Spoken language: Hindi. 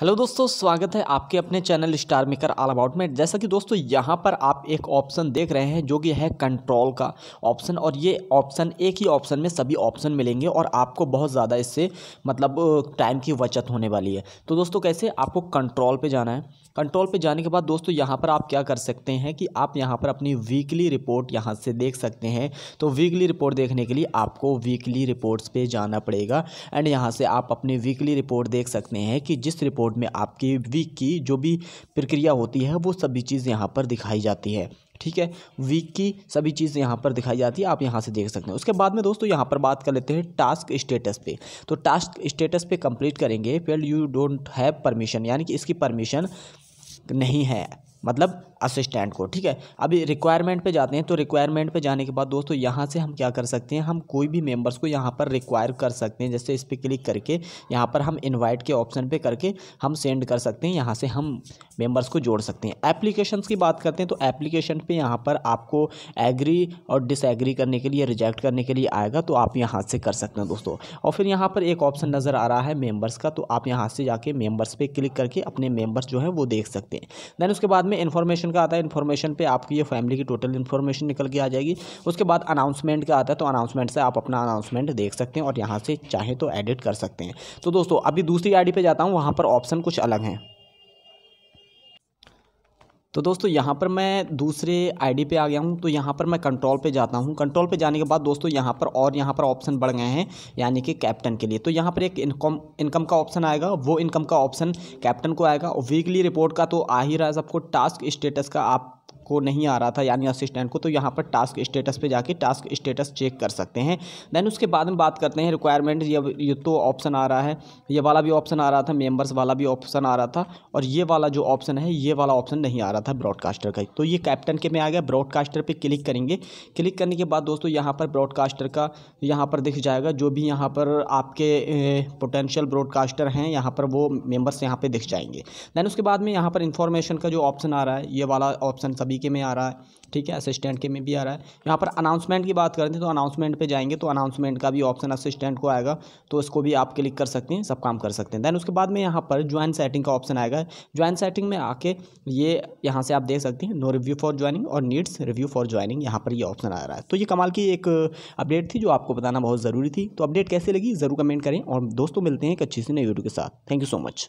हेलो दोस्तों, स्वागत है आपके अपने channel star maker all about में। जैसा कि दोस्तों यहां पर आप एक ऑप्शन देख रहे हैं जो कि है कंट्रोल का ऑप्शन, और ये ऑप्शन एक ही ऑप्शन में सभी ऑप्शन मिलेंगे और आपको बहुत ज़्यादा इससे मतलब टाइम की बचत होने वाली है। तो दोस्तों कैसे आपको कंट्रोल पे जाना है। कंट्रोल पे जाने के बाद दोस्तों यहाँ पर आप क्या कर सकते हैं कि आप यहाँ पर अपनी वीकली रिपोर्ट यहाँ से देख सकते हैं। तो वीकली रिपोर्ट देखने के लिए आपको वीकली रिपोर्ट्स पर जाना पड़ेगा एंड यहाँ से आप अपनी वीकली रिपोर्ट देख सकते हैं कि जिस रिपोर्ट में आपकी वीक की जो भी प्रक्रिया होती है वो सभी चीज़ यहाँ पर दिखाई जाती है। ठीक है, वीक की सभी चीज़ यहाँ पर दिखाई जाती है, आप यहाँ से देख सकते हैं। उसके बाद में दोस्तों यहाँ पर बात कर लेते हैं टास्क स्टेटस पे। तो टास्क स्टेटस पे कंप्लीट करेंगे field you don't have permission, यानी कि इसकी परमिशन नहीं है मतलब असिस्टेंट को। ठीक है, अभी रिक्वायरमेंट पे जाते हैं। तो रिक्वायरमेंट पे जाने के बाद दोस्तों यहाँ से हम क्या कर सकते हैं, हम कोई भी मेंबर्स को यहाँ पर रिक्वायर कर सकते हैं। जैसे इस पर क्लिक करके यहाँ पर हम इनवाइट के ऑप्शन पे करके हम सेंड कर सकते हैं, यहाँ से हम मेंबर्स को जोड़ सकते हैं। एप्लीकेशंस की बात करते हैं तो एप्लीकेशन पे यहाँ पर आपको एग्री और डिसएग्री करने के लिए, रिजेक्ट करने के लिए आएगा, तो आप यहाँ से कर सकते हैं दोस्तों। और फिर यहाँ पर एक ऑप्शन नज़र आ रहा है मेम्बर्स का, तो आप यहाँ से जाके मेम्बर्स पर क्लिक करके अपने मेम्बर्स जो है वो देख सकते हैं। दैन उसके बाद में इन्फॉर्मेशन का आता है, इन्फॉर्मेशन पे आपकी ये फैमिली की टोटल इन्फॉर्मेशन निकल के आ जाएगी। उसके बाद अनाउंसमेंट का आता है, तो अनाउंसमेंट से आप अपना अनाउंसमेंट देख सकते हैं और यहाँ से चाहे तो एडिट कर सकते हैं। तो दोस्तों अभी दूसरी आईडी पे जाता हूँ, वहाँ पर ऑप्शन कुछ अलग हैं। तो दोस्तों यहाँ पर मैं दूसरे आईडी पे आ गया हूँ, तो यहाँ पर मैं कंट्रोल पे जाता हूँ। कंट्रोल पे जाने के बाद दोस्तों यहाँ पर ऑप्शन बढ़ गए हैं, यानी कि कैप्टन के लिए। तो यहाँ पर एक इनकम का ऑप्शन आएगा, वो इनकम का ऑप्शन कैप्टन को आएगा। वीकली रिपोर्ट का तो आ ही रहा है सबको, टास्क स्टेटस का आपको नहीं आ रहा था यानी असिस्टेंट को, तो यहाँ पर टास्क स्टेटस पे जाके टास्क स्टेटस चेक कर सकते हैं। देन उसके बाद में बात करते हैं रिक्वायरमेंट। ये तो ऑप्शन आ रहा है, ये वाला भी ऑप्शन आ रहा था, मेंबर्स वाला भी ऑप्शन आ रहा था, और ये वाला जो ऑप्शन है ये वाला ऑप्शन नहीं आ रहा था ब्रॉडकास्टर का। तो ये कैप्टन के में आ गया, ब्रॉडकास्टर पर क्लिक करेंगे। क्लिक करने के बाद दोस्तों यहाँ पर ब्रॉडकास्टर का यहाँ पर दिख जाएगा, जो भी यहाँ पर आपके पोटेंशियल ब्रॉडकास्टर हैं यहाँ पर वो मेम्बर्स यहाँ पर दिख जाएंगे। देन उसके बाद में यहाँ पर इन्फॉर्मेशन का जो ऑप्शन आ रहा है ये वाला ऑप्शन सभी के में आ रहा है। ठीक है, असिस्टेंट के में भी आ रहा है। यहाँ पर अनाउंसमेंट की बात करते हैं तो अनाउंसमेंट पे जाएंगे, तो अनाउंसमेंट का भी ऑप्शन असिस्टेंट को आएगा, तो इसको भी आप क्लिक कर सकते हैं, सब काम कर सकते हैं। देन उसके बाद में यहाँ पर ज्वाइन सेटिंग का ऑप्शन आएगा। ज्वाइन सेटिंग में आके ये यहाँ से आप देख सकते हैं, नो रिव्यू फॉर ज्वाइनिंग और नीड्स रिव्यू फॉर ज्वाइनिंग, यहाँ पर ये ऑप्शन आ रहा है। तो ये कमाल की एक अपडेट थी जो आपको बताना बहुत ज़रूरी थी। तो अपडेट कैसे लगी ज़रूर कमेंट करें, और दोस्तों मिलते हैं एक अच्छी सी नई वीडियो के साथ। Thank you so much.